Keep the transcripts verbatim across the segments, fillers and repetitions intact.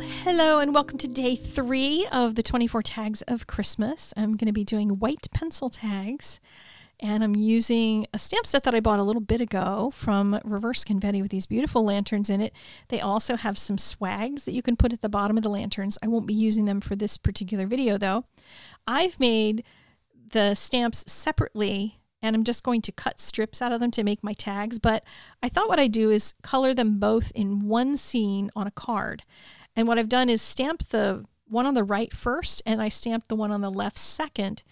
Hello and welcome to day three of the twenty-four tags of Christmas. I'm going to be doing white pencil tags, and I'm using a stamp set that I bought a little bit ago from Reverse Confetti with these beautiful lanterns in it. They also have some swags that you can put at the bottom of the lanterns. I won't be using them for this particular video though. I've made the stamps separately and I'm just going to cut strips out of them to make my tags, but I thought what I'd do is color them both in one scene on a card. And what I've done is stamp the one on the right first, and I stamped the one on the left second.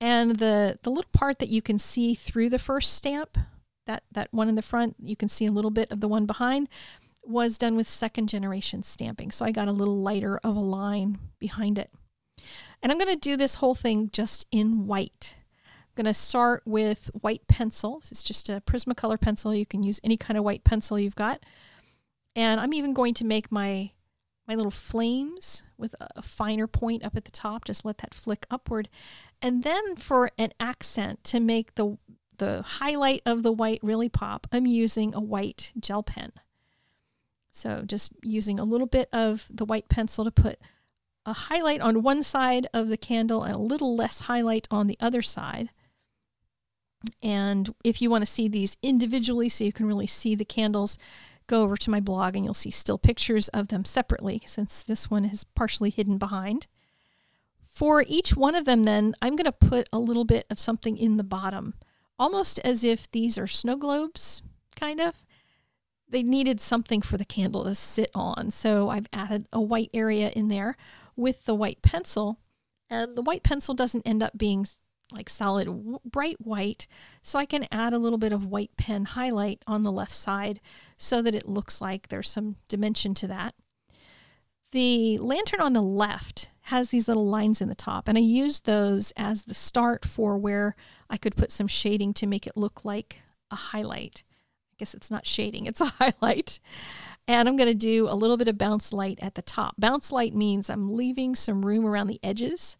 And the, the little part that you can see through the first stamp, that, that one in the front, you can see a little bit of the one behind, was done with second generation stamping. So I got a little lighter of a line behind it. And I'm going to do this whole thing just in white. I'm going to start with white pencil. It's just a Prismacolor pencil. You can use any kind of white pencil you've got. And I'm even going to make my my little flames with a finer point up at the top, just let that flick upward. And then for an accent to make the, the highlight of the white really pop, I'm using a white gel pen. So just using a little bit of the white pencil to put a highlight on one side of the candle and a little less highlight on the other side. And if you want to see these individually so you can really see the candles, go over to my blog and you'll see still pictures of them separately, since this one is partially hidden behind. For each one of them then, I'm going to put a little bit of something in the bottom, almost as if these are snow globes, kind of. They needed something for the candle to sit on, so I've added a white area in there with the white pencil. And the white pencil doesn't end up being like solid bright white, so I can add a little bit of white pen highlight on the left side so that it looks like there's some dimension to that. The lantern on the left has these little lines in the top, and I used those as the start for where I could put some shading to make it look like a highlight. I guess it's not shading, it's a highlight. And I'm going to do a little bit of bounce light at the top. Bounce light means I'm leaving some room around the edges.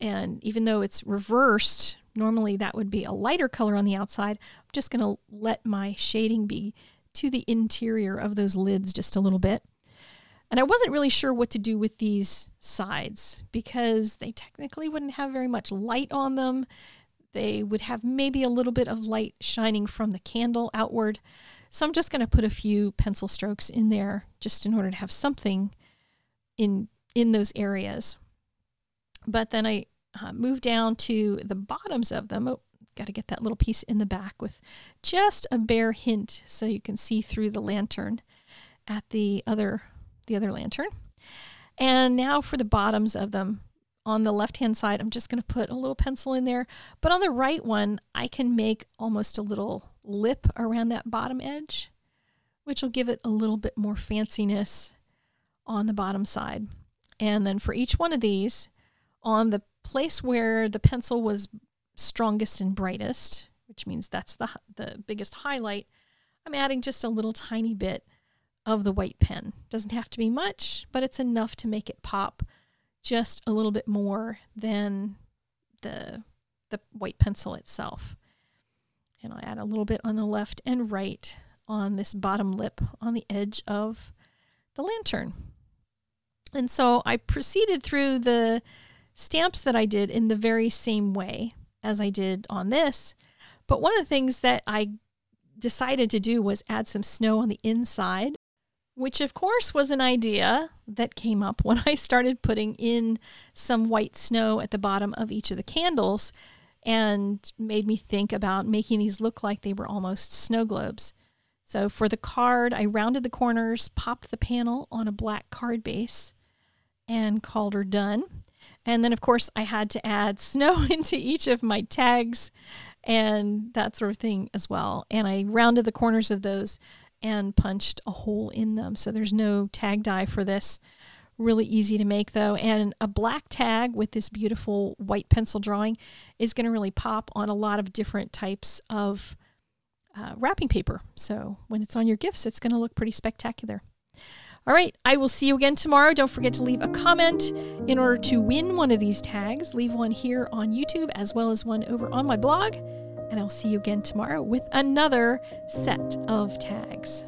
And even though it's reversed, normally that would be a lighter color on the outside, I'm just going to let my shading be to the interior of those lids just a little bit. And I wasn't really sure what to do with these sides because they technically wouldn't have very much light on them. They would have maybe a little bit of light shining from the candle outward. So I'm just going to put a few pencil strokes in there just in order to have something in, in those areas. But then I uh, move down to the bottoms of them. Oh, got to get that little piece in the back with just a bare hint so you can see through the lantern at the other, the other lantern. And now for the bottoms of them. On the left-hand side, I'm just going to put a little pencil in there. But on the right one, I can make almost a little lip around that bottom edge, which will give it a little bit more fanciness on the bottom side. And then for each one of these, on the place where the pencil was strongest and brightest, which means that's the, the biggest highlight, I'm adding just a little tiny bit of the white pen. Doesn't have to be much, but it's enough to make it pop just a little bit more than the, the white pencil itself. And I'll add a little bit on the left and right on this bottom lip on the edge of the lantern. And so I proceeded through the stamps that I did in the very same way as I did on this, but one of the things that I decided to do was add some snow on the inside, which of course was an idea that came up when I started putting in some white snow at the bottom of each of the candles and made me think about making these look like they were almost snow globes. So for the card, I rounded the corners, popped the panel on a black card base, and called her done. And then, of course, I had to add snow into each of my tags and that sort of thing as well. And I rounded the corners of those and punched a hole in them. So there's no tag die for this. Really easy to make, though. And a black tag with this beautiful white pencil drawing is going to really pop on a lot of different types of uh, wrapping paper. So when it's on your gifts, it's going to look pretty spectacular. All right, I will see you again tomorrow. Don't forget to leave a comment in order to win one of these tags. Leave one here on YouTube as well as one over on my blog. and I'll see you again tomorrow with another set of tags.